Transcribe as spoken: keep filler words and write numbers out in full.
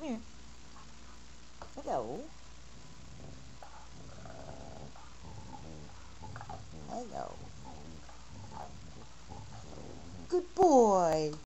Come here. Hello. Hello. Good boy.